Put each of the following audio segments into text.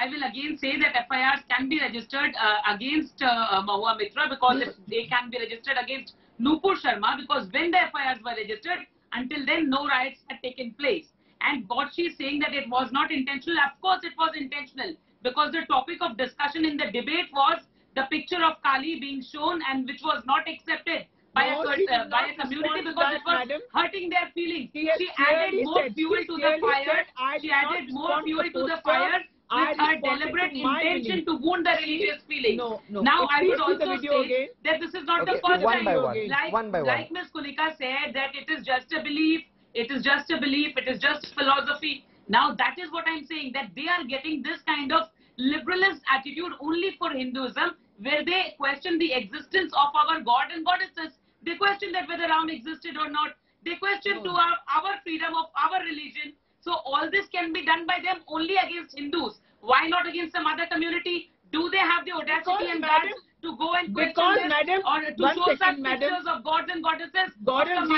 I will again say that FIRs can be registered against Mahua Moitra, because they can be registered against Nupur Sharma, because when the FIRs were registered, until then no riots had taken place. And what she is saying that it was not intentional, of course it was intentional, because the topic of discussion in the debate was the picture of Kali being shown, and which was not accepted by a community, because it was hurting their feelings. She added more fuel to the fire. She added more fuel to the fire with her deliberate intention to wound the religious feelings. Now, I would also say that this is not the first time. Like Ms. Kunika said, that it is just a belief. It is just a belief. It is just philosophy. Now, that is what I'm saying, that they are getting this kind of liberalist attitude only for Hinduism, where they question the existence of our God and goddesses. They question that whether Ram existed or not. They question to our freedom of our religion. So all this can be done by them only against Hindus. Why not against some other community? Do they have the audacity and guts to go and question them, or to show such pictures of gods and goddesses, God and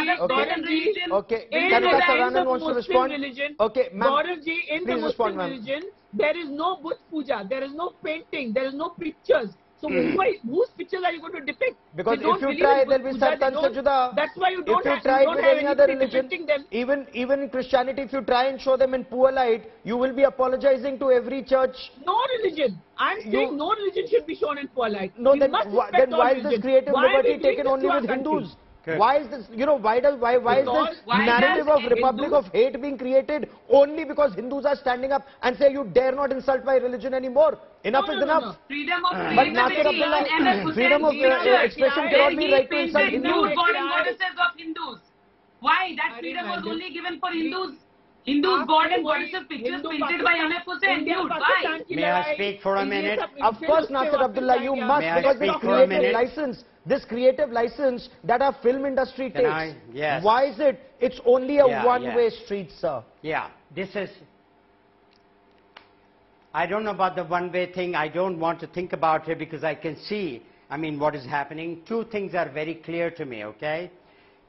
religion? Okay, Kunika Sadanand wants to respond. Okay, ma'am, please respond, ma'am. There is no Buddha puja, there is no painting, there is no pictures. So whose pictures are you going to depict? Because if you try, there will be circumcision juda. That's why you don't have any other religion. Even Christianity, if you try and show them in poor light, you will be apologizing to every church. No religion. I'm saying no religion should be shown in poor light. No, then why is this creative liberty taken only with Hindus? Why is this, you know, why is this narrative of Republic of Hate being created only because Hindus are standing up and say you dare not insult my religion anymore? Enough is enough. Freedom of expression cannot be right to insult Hindus. God and goddesses of Hindus. Why? That freedom was only given for Hindus. Hindus, God and goddesses pictures painted by M.F. Husain. Why? May I speak for a minute? Of course, Nasser Abdullah, you must, because they created license. This creative license that our film industry takes, yes. Why is it? It's only a one-way street, sir. Yeah, this is... I don't know about the one-way thing. I don't want to think about it because I can see, I mean, what is happening. Two things are very clear to me, okay?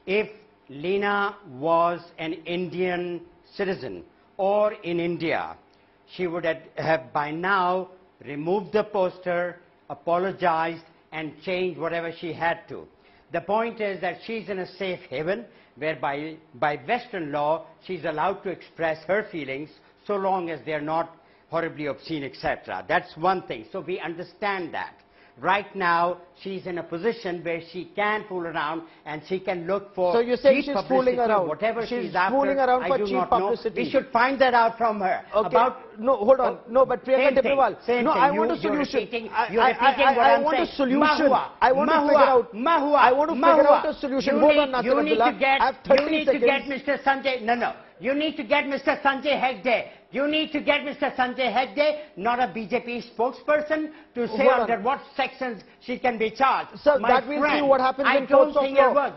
If Leena was an Indian citizen or in India, she would have by now removed the poster, apologized, and change whatever she had to. The point is that she's in a safe haven, whereby by Western law, she's allowed to express her feelings so long as they're not horribly obscene, etc. That's one thing. So we understand that. Right now, she's in a position where she can fool around and she can look for cheap publicity. So you say she's fooling around. Whatever she's after, fooling around for cheap publicity. We should find that out from her. Okay. About hold on. No, but Priyanka Debrewal. No, I want a solution. You're repeating what I'm saying. I want a solution. I want to figure out. I want to figure out a solution. Hold on, Nasser Abdullah. You need to get Mr. Sanjay. No. You need to get Mr. Sanjay Hegde. You need to get Mr. Sanjay Hegde, not a BJP spokesperson, to say under what sections she can be charged. Sir, that we'll see what happens in courts of law.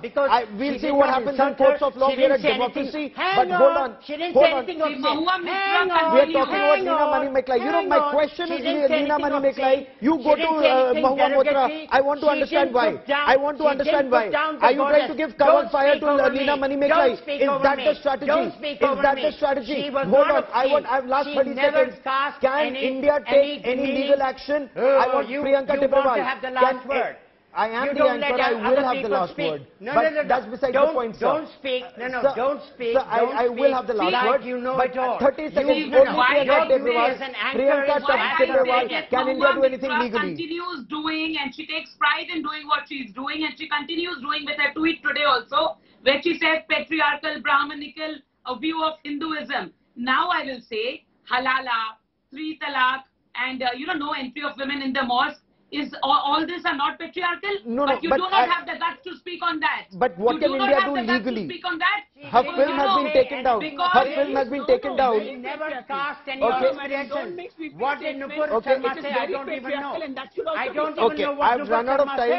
We'll see what happens in courts of law. We are a democracy. But hold on. She didn't say anything of We're talking about Leena Manimekalai. You know, my question is, Leena Manimekalai, you go to Mahua Moitra. I want to understand why. I want to understand why. Are you trying to give cover fire to Leena Manimekalai? Is that the strategy? Is that the strategy? Hold on. I've last 30 seconds. Can India take any legal action? I want Priyanka Debrewal. I am the answer. I will have the last word. But that's beside the point, sir. Don't speak. Don't speak. Sir, I will have the last word. But 30 seconds. Priyanka Debrewal. Can India do anything legally? She continues doing, and she takes pride in doing what she's doing, and she continues doing with her tweet today also, where she says patriarchal, Brahmanical, a view of Hinduism. Now I will say halala, 3 talaq, and you know, no entry of women in the mosque. Is all this are not patriarchal? No, but you do not have the guts to speak on that. But what can India do legally? Her film has been taken down. Her film has been taken down. She never cast any nomination. What did Nupur Sharma say? I don't even know. I don't even know what Nupur Sharma said.